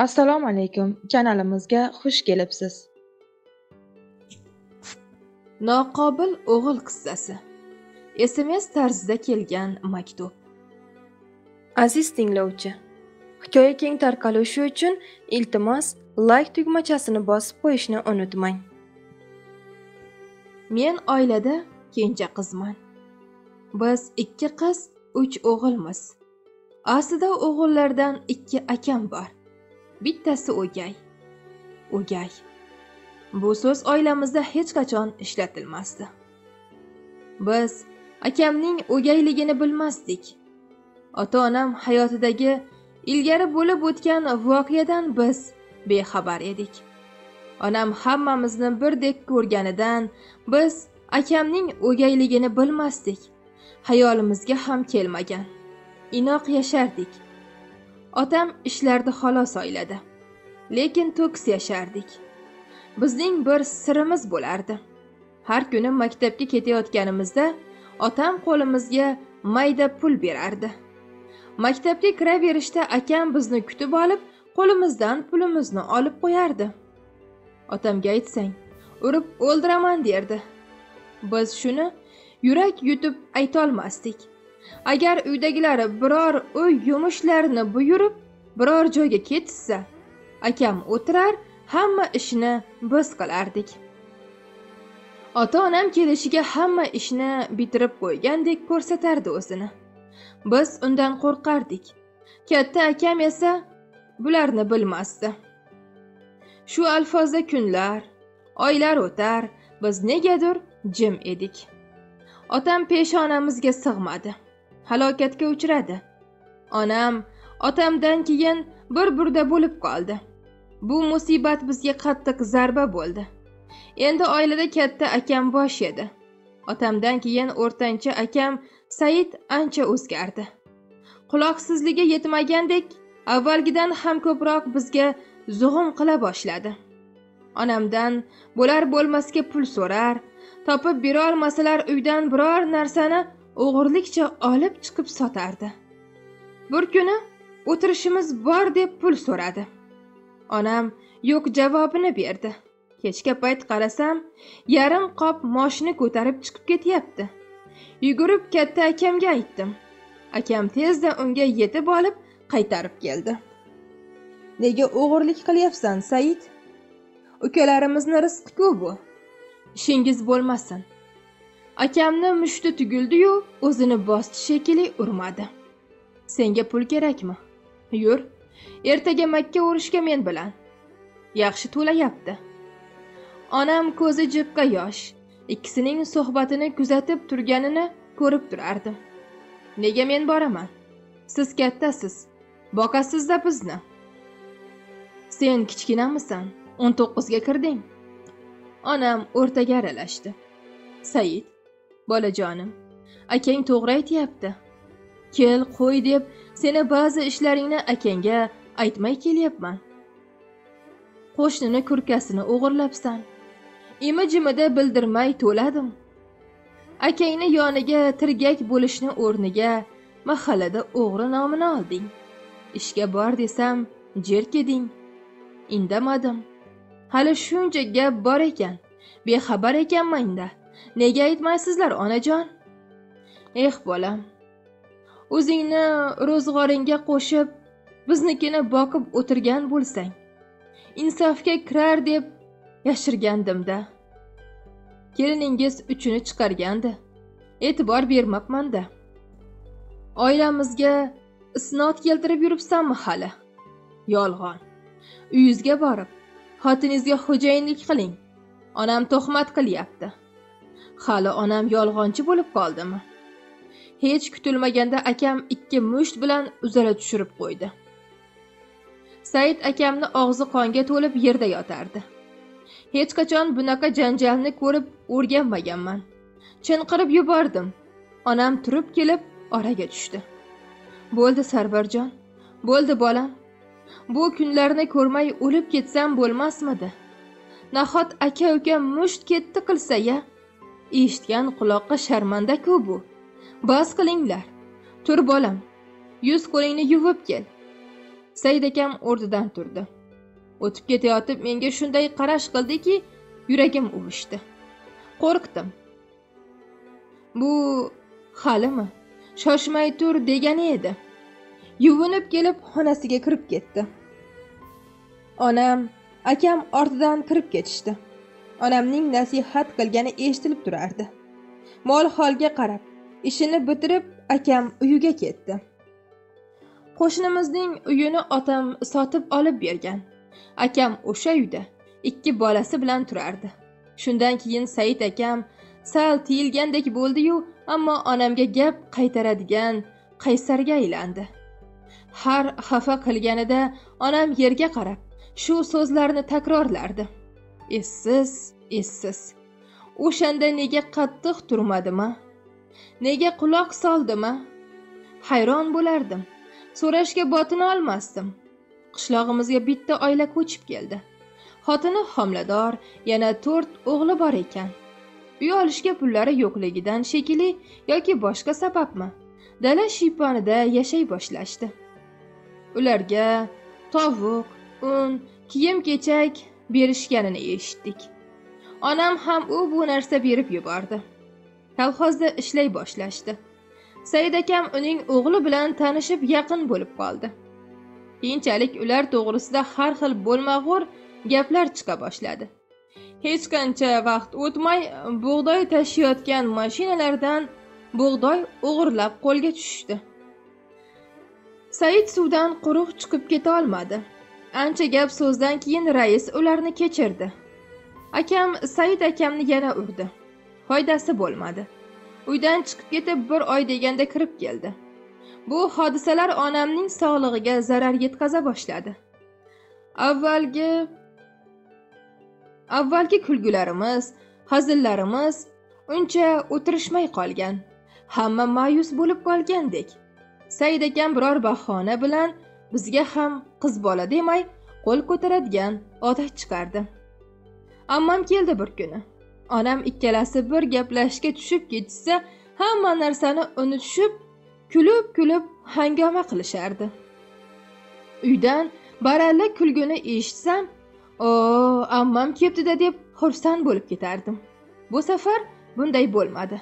Assalomu alaykum, kanalimizga xush kelibsiz. Noqobil o'g'il qissasi. SMS tarzida kelgan maktub. Aziz tinglovchi, hikoya keng tarqalishi uchun iltimos like tugmachasini bosib qo'yishni unutmang. Men oilada kenja qizman. Biz 2 qiz, 3 o'g'ilmiz. Aslida o'g'illardan 2 akam bor. Bittasi o'gay. O'gay. Bu so'z oilamizda hech qachon ishlatilmasdi. Biz akamning o'gayligini bilmasdik. Ota-onam hayotidagi ilgari bo'lib o'tgan voqeadan biz bexabar edik. Onam hammamizni birdek ko'rganidan biz akamning o'gayligini bilmasdik. Hayolimizga ham kelmagan. Inoq yashardik. Otam ishlardi xolos oilada. Lekin to'kis yashardik. Bizning bir sirimiz bo'lardi. Har kuni maktabga ketayotganimizda otam qo'limizga mayda pul berardi. Maktabga kiraverishda akam bizni kutib olib, qo'limizdan pulimizni olib qo'yardi. Otamga aytsang, urib o'ldiraman derdi. Biz shuni yurak yutib ayta olmasdik. Agar uydagilari biror uy yumushlarini buyurib, biror joyga ketishsa, akam o'tirar, hamma ishni biz qilardik. Ota-onam kelishiga hamma ishni bitirib qo'ygandek ko'rsatardi o'zini. Biz undan qo'rqardik. Katta akam esa bularni bilmasdi. Shu alfozda kunlar, oylar o'tar, biz negadir jim edik. Otam peshonamizga sig'madi. Halokatga uchradi. Onam otamdan keyin bir-birda bo'lib qoldi. Bu musibat bizga qattiq zarba bo'ldi. Endi oilada katta akam bosh edi. Otamdan keyin o'rtancha akam Said ancha o'zgardi. Quloqsizligiga yetmagandek, avvalgidan ham ko'proq bizga zug'um qila boshladi. Onamdan bo'lar bo'lmasga pul so'rar, topib bera olmasalar uydan biror narsani o'g'irlikcha olib chiqib sotardi. Bir kuni o'tirishimiz bor deb pul so'radi. Onam yo'q javobini berdi. Kechga payt qarasam, yarim qop moshni ko'tarib chiqib ketyapti. Yugurib katta akamga aytdim. Akam tezda unga yetib olib qaytarib keldi. Nega o'g'irlik qilyapsan, Said? Ukalarimizning rizqi bu. Ishingiz bo'lmasin. Akamni mushti tugildi-yu, o'zini bosdi shekilli urmadi. Senga pul kerakmi? Yur. Ertaga Makka o'rishga men bilan. Yaxshi to'layapti. Onam ko'zi jibqa yosh. Ikkisining suhbatini kuzatib turganini ko'rib turardim. Nega men boraman? Siz kattasiz. Boqasiz-da bizni. Sen kichkinamisan? 19 ga kirding. Onam o'rtaga aralashdi. Said, bolajonim, akang to'g'ri aytayapti. Kel, qo'y deb seni ba'zi ishlaringni akangga aytmay kelyapman. Qo'shnini kurkasini o'g'irlabsan. Imi-jimida bildirmay to'ladim. Akangni yoniga tirgak bo'lishni o'rniga mahallada o'g'ri nomini olding. Ishga bor desam, jerkeding. Indamadim. Hali shuncha gap bor ekan. Bexabar ekanman-da. Nega aytmaysizlar, onajon? Eh, bolam. O'zingni ro'zg'oringga qo'shib, biznikini boqib o'tirgan bo'lsang, insofga kirar deb yashirgandim-da. Keliningiz uchini chiqargandi. E'tibor bermabman-da. Oilamizga isnot keltirib yuribsanmi hali? Yolg'on. Uyingizga borib, xotiningizga xo'jayinlik qiling. Onam to'xmat qilyapti. Hali onam yolg'onchi bo'lib qoldimi? Hech kutilmaganda akam 2 musht bilan uzala tushirib qo'ydi. Said akamni og'zi qonga to'lib yerda yotardi. Hech qachon bunaqa janjalni ko'rib o'rganmaganman. Chinqirib yubordim. Onam turib kelib oraga tushdi. Bo'ldi Sarvarjon, bo'ldi bolam. Bu kunlarni ko'rmay o'lib ketsam bo'lmasmidi? Nahot aka-uka musht ketdi qilsa-ya? Eshitgan quloqqa sharmanda-ku bu. Bas qilinglar. Tur bolam. Yuz qo'lingni yuvib kel. Said akam o'rnidan turdi. O'tib ketayotib menga shunday qarash qildiki, yuragim uvushdi. Qo'rqdim. Bu halimi? Shoshmay tur degani edi. Yuvinib kelib xonasiga kirib ketdi. Onam, akam ortidan kirib ketishdi. Onamning nasihat qilgani eshitilib turardi. Mol holga qarab, ishini bitirib akam uyiga ketdi. Qo'shnimizning uyini otam sotib olib bergan. Akam o'sha uyda 2 bolasi bilan turardi. Shundan keyin Said akam sal tiyilgandek bo'ldi-yu, ammo onamga gap qaytaradigan qaysarga aylandi. Har xafa qilganida onam yerga qarab shu so'zlarni takrorlardi. Essiz, essiz. O'shanda nega qattiq turmadim-a? Nega quloq soldim-a? Hayron bo'lardim. So'rashga botina olmasdim. Qishlog'imizga bitta oila ko'chib keldi. Xotini homilador, yana 4 o'g'li bor ekan. Uy olishga pullari yo'qligidan shekili yoki boshqa sababmi? Dala shiyponida yashay boshlashdi. Ularga tovuq, un, kiyim-kechak berishganini eshitdik. Onam ham u bu narsa berib yubordi. Kolxozda ishlay boshlashdi. Said akam uning o'g'li bilan tanishib yaqin bo'lib qoldi. Keyinchalik ular to'g'risida har xil bo'lmag'ur gaplar chiqa boshladi. Hech qancha vaqt o'tmay bug'doy tashiyotgan mashinalardan bug'doy o'g'irlab qo'lga tushdi. Said suvdan quruq chiqib keta olmadi. Ancha gap so'zdan keyin rais ularni kechirdi. Akam Said akamni yana urdi. Foydasi bo'lmadi. Uydan chiqib ketib 1 oy deganda kirib keldi. Bu hodisalar onamning sog'lig'iga zarar yetkaza boshladi. Avvalgi kulgularimiz, hazillarimiz uncha o'tirishmay qolgan. Hamma ma'yus bo'lib qolgandek. Said akam biror bahona bilan bizga ham qiz bola demay qo'l ko'taradigan odat chiqardi. Ammam keldi bir kuni. Onam ikkalasi bir gaplashishga tushib ketsa, hamma narsani unutishib, kulib-kulib hangoma qilishardi. Uydan baralla kulguni eshitsam, "O, ammam ketdi-da" deb xursand bo'lib ketardim. Bu safar bunday bo'lmadi.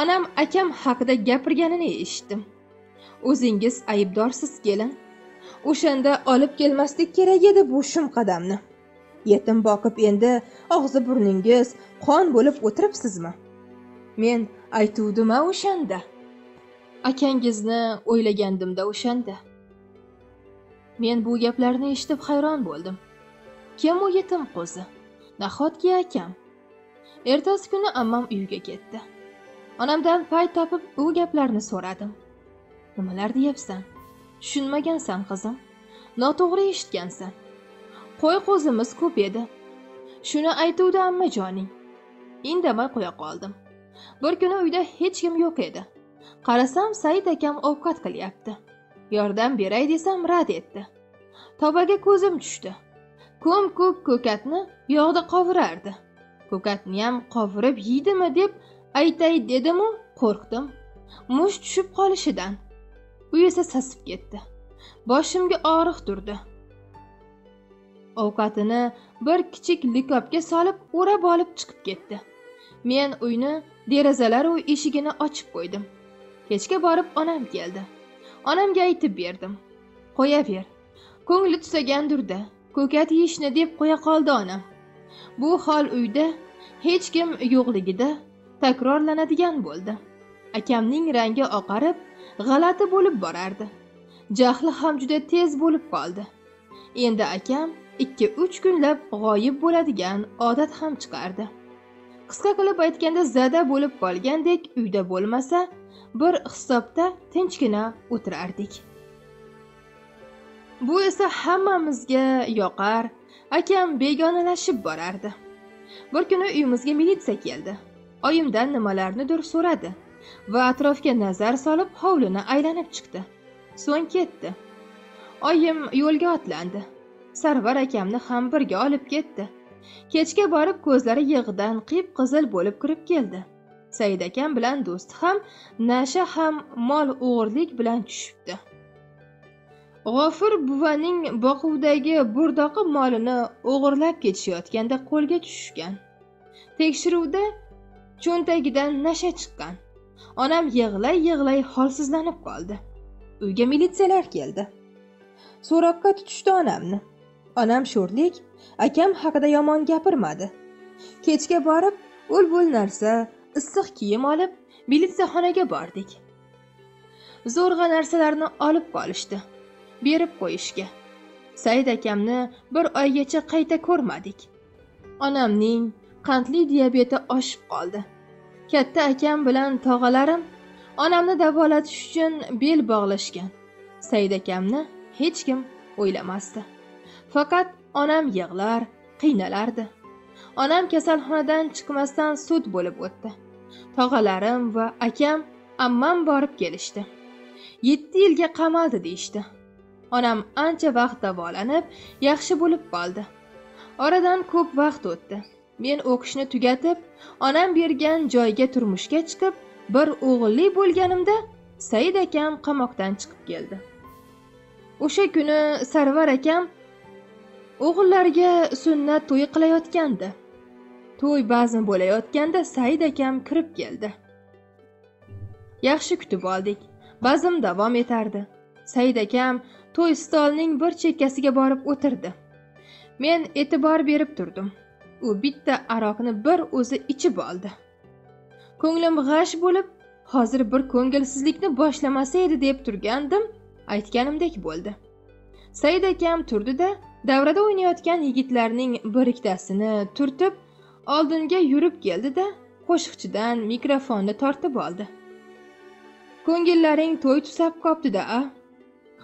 Onam akam haqida gapirganini eshitdim. "O'zingiz aybdorsiz, kelin. O'shanda olib kelmaslik kerak edi bu shum qadamni. Yetim boqib endi og'zi burningiz qon bo'lib o'tiribsizmi? Men aytuvdim-a o'shanda. Akangizni o'ylagandim-da o'shanda." Men bu gaplarni eshitib hayron bo'ldim. Kim u yetim qo'zi? Nahotki akam. Ertasi kuni ammam uyga ketdi. Onamdan pay topib bu gaplarni so'radim. "Nimalar deyapsan? Tushunmagansan qizim. Noto'g'ri eshitgansan. Qo'y qo'zimiz ko'p edi. Shuni aytuvdi ammajoning." Indamay qo'ya qoldim. Bir kuni uyda hech kim yo'q edi. Qarasam, Said akam ovqat qilyapti. Yordam beray desam rad etdi. Tovaga ko'zim tushdi. Ko'm-ko'k ko'katni yog'da qovurardi. Ko'katni ham qovurib yeydimi deb aytay dedim-u, qo'rqdim. Mush tushib qolishidan. U esa sasib ketdi. Boshimga og'riq turdi. Ovqatini bir kichik likopga solib, o'rab olib chiqib ketdi. Men uyni derazalar va eshigini ochib qo'ydim. Kechga borib onam keldi. Onamga aytib berdim. "Qo'yaver. Ko'ngli tusagandirda, ko'kat yeyishni" deb qo'ya qoldi onam. Bu hol uyda hech kim yo'qligida takrorlanadigan bo'ldi. Akamning rangi oqarib, g'alati bo'lib borardi. Jahli ham juda tez bo'lib qoldi. Endi akam 2-3 kunlab g'oyib bo'ladigan odat ham chiqardi. Qisqa qilib aytganda zada bo'lib qolgandek uyda bo'lmasa, bir hisobda tinchgina o'tirardik. Bu esa hammamizga yoqar, akam begonalashib borardi. Bir kuni uyimizga militsiya keldi. Oyimdan nimalarnidir so'radi va atrofga nazar solib hovlini aylanib chiqdi. So'ng ketdi. Oyim yo'lga otlandi. Sarvar akamni ham birga olib ketdi. Kechga borib ko'zlari yig'idan qip-qizil bo'lib kirib keldi. Said akam bilan do'sti ham, nasha ham mol o'g'irlik bilan tushibdi. G'afur buvaning boquvdagi burdoqi molini o'g'irlab ketishayotganda qo'lga tushgan. Tekshiruvda cho'ntagidan nasha chiqqan. Onam yig'lay-yig'lay holsizlanib qoldi. Uyga militsiyalar keldi. So'roqqa tutishdi onamni. Onam sho'rlik, akam haqida yomon gapirmadi. Kechga borib, ul-bul narsa, issiq kiyim olib, militsiyaxonaga bordik. Zo'rg'a narsalarni olib qolishdi. Berib qo'yishga. Said akamni bir oygacha qayta ko'rmadik. Onamning qandli diabeti oshib qoldi. Katta akam bilan tog'alarim onamni davolatish uchun bel bog'lashgan. Said akamni hech kim o'ylamasdi. Faqat onam yig'lar, qiynalardi. Onam kasalxonadan chiqmasdan sud bo'lib o'tdi. Tog'alarim va akam ammam borib kelishdi. 7 yilga qamaldi deyishdi. Onam ancha vaqt davolanib, yaxshi bo'lib qoldi. Oradan ko'p vaqt o'tdi. Men o'qishni tugatib, onam bergan joyga turmushga chiqib, bir o'g'illi bo'lganimda Said akam qamoqdan chiqib keldi. O'sha kuni Sarvar akam o'g'illarga sunnat to'yi qilayotgandi. To'y bazmi bo'layotganda Said akam kirib keldi. Yaxshi kutib oldik. Bazm davom etardi. Said akam to'y stolining bir chekkasiga borib o'tirdi. Men e'tibor berib turdim. U bitta aroqni bir o'zi ichib oldi. Ko'nglim g'ash bo'lib, hozir bir ko'ngilsizlikni boshlamasa edi deb turgandim, aytganimdek bo'ldi. Said akam turdi-da, davrada o'ynayotgan yigitlarning bir-ikkitasini turtib, oldinga yurib keldi-da, qo'shiqchidan mikrofonni tortib oldi. Ko'ngillaring to'y tusab qopti-da, a?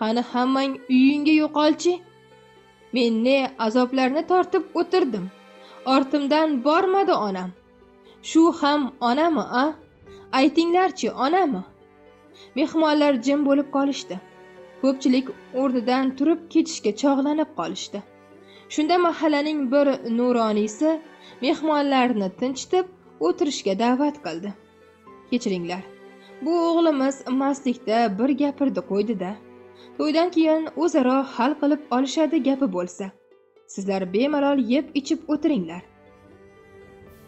Qani hammang uyingga yo'qolchi. Men ne azoblarni tortib o'tirdim. Ortimdan bormadi onam. Shu ham onami, a? Aytinglarchi, onami? Mehmonlar jim bo'lib qolishdi. Ko'pchilik o'rnidan turib ketishga chog'lanib qolishdi. Shunda mahallaning bir nuroniysi mehmonlarni tinchitib o'tirishga da'vat qildi. Kechiringlar. Bu o'g'limiz maslikda bir gapirdi qo'ydi-da. To'ydan keyin o'zaro hal qilib olishadi gapi bo'lsa. Sizlar bemalol yeb ichib o'tiringlar.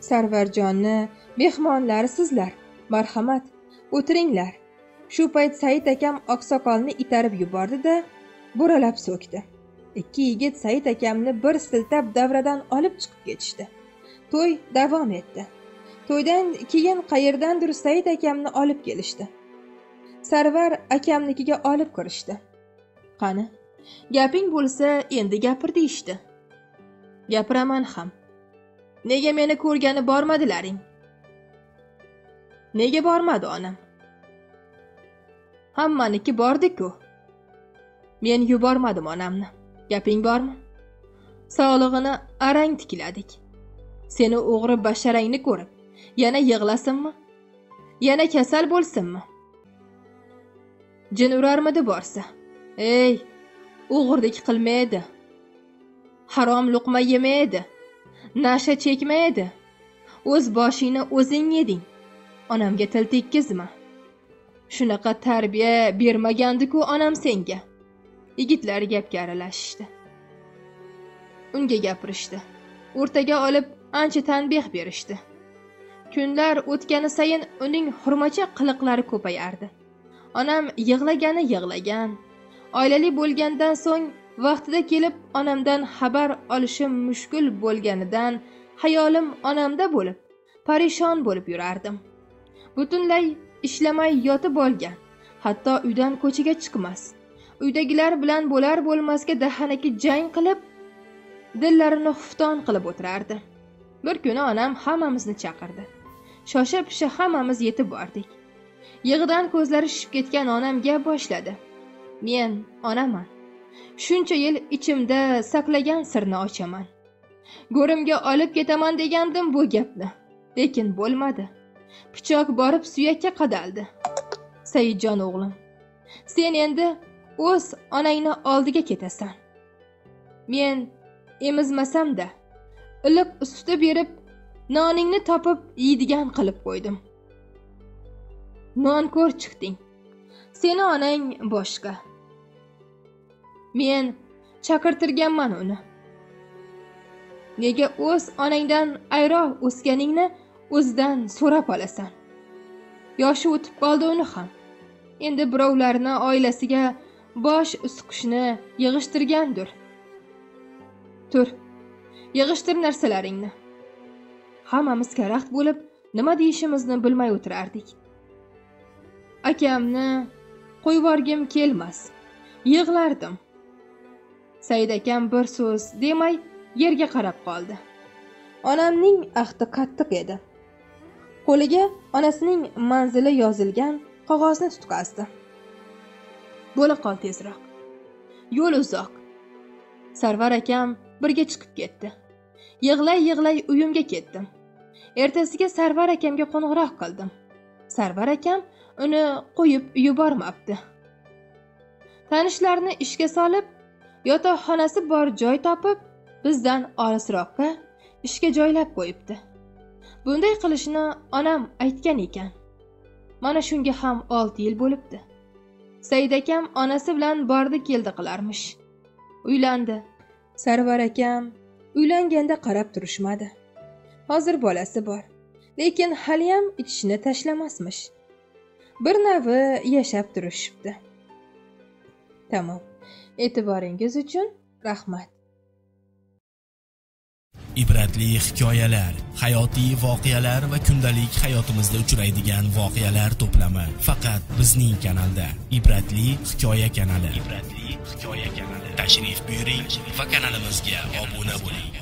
Sarvarjonni mehmonlar sizlar. Marhamat, o'tiringlar. Shu payt Said akam oqsoqolni itarib yubordi-da, buralab so'kdi. Ikki yigit Said akamni bir siltab davradan olib chiqib ketishdi. To'y davom etdi. To'ydan keyin qayerdandir Said akamni olib kelishdi. Sarvar akamnikiga olib kirishdi. Qani, gaping bo'lsa, endi gapir deyishdi. Gapiraman ham. Nega meni ko'rgani bormadilaring? Nega bormadi onam? Hammaniki bordi-ku. Men yubormadim onamni. Gaping bormi? Sog'lig'ini arang tikladik. Seni o'g'ri basharangni ko'rib, yana yig'lasinmi? Yana kasal bo'lsinmi? Jin urarmidi borsa? Ey, o'g'irlik qilmaydi. Harom luqma yemaydi. Nasha chekmaydi. O'z boshingni o'zing yeding. Onamga til tekkizma. Shunaqa tarbiya bermagandi-ku onam senga. Yigitlar gapga aralashishdi. Unga gapirishdi. O'rtaga olib ancha tanbeh berishdi. Kunlar o'tgani sayin uning xurmacha qiliqlari ko'payardi. Onam yig'lagani yig'lagan. Oilali bo'lgandan so'ng vaqtida kelib onamdan xabar olishim mushkul bo'lganidan xayolim onamda bo'lib, parishon bo'lib yurardim. Butunlay ishlamay yotib olgan, hatto uydan ko'chaga chiqmas. Uydagilar bilan bo'lar bo'lmasga dahanaki jang qilib, dillarini xufton qilib o'tirardi. Bir kuni onam hammamizni chaqirdi. Shosha-pisha hammamiz yetib bordik. Yig'idan ko'zlari shishib ketgan onamga boshladi. Men onaman. Shuncha yil ichimda saqlagan sirni ochaman. Go'rimga olib ketaman degandim bu gapni, lekin bo'lmadi. Pichoq borib suyakka qadaldi. Saidjon o'g'lim, sen endi o'z onangni oldiga ketasan. Men emizmasam-da, iliq suti berib, noningni topib yeydigan qilib qo'ydim. Non ko'r chiqding. Seni onang boshqa. Men chaqirtirganman uni. Nega o'z onangdan ayro o'sganingni o'zidan so'rab olasan? Yoshi o'tib qoldi uni ham. Endi birovlarni oilasiga bosh suqishni yig'ishtirgandir. Tur. Yig'ishtir narsalaringni. Hammamiz karaxt bo'lib, nima deyishimizni bilmay o'tirardik. Akamni qo'yvorgim kelmas. Yig'lardim. Said akam bir so'z demay yerga qarab qoldi. Onamning ahdi qattiq edi. Qo'liga onasining manzili yozilgan qog'ozni tutqazdi. Bo'la qol tezroq. Yo'l uzoq. Sarvar akam birga chiqib ketdi. Yig'lay-yig'lay uyimga ketdim. Ertasiga Sarvar akamga qo'ng'iroq qildim. Sarvar akam uni qo'yib yubormabdi. Tanishlarni ishga solib, yotoqxonasi bor joy topib, bizdan olisroqqa ishga joylab qo'yibdi. Bunday qilishni onam aytgan ekan. Mana shunga ham 6 yil bo'libdi. Said akam onasi bilan bordi keldi qilarmish. Uylandi. Sarvar akam uylanganda qarab turishmadi. Hozir bolasi bor, lekin hali ham ichishni tashlamasmish. Bir navi yashab turishibdi. Tamam. E'tiboringiz uchun rahmat. Ibratli hikoyalar, hayotiy voqealar va kundalik hayotimizda uchraydigan voqealar to'plami faqat bizning kanalda. Ibratli hikoya kanali. Ibratli hikoya kanali. Tashrif buyuring va kanalimizga obuna bo'ling.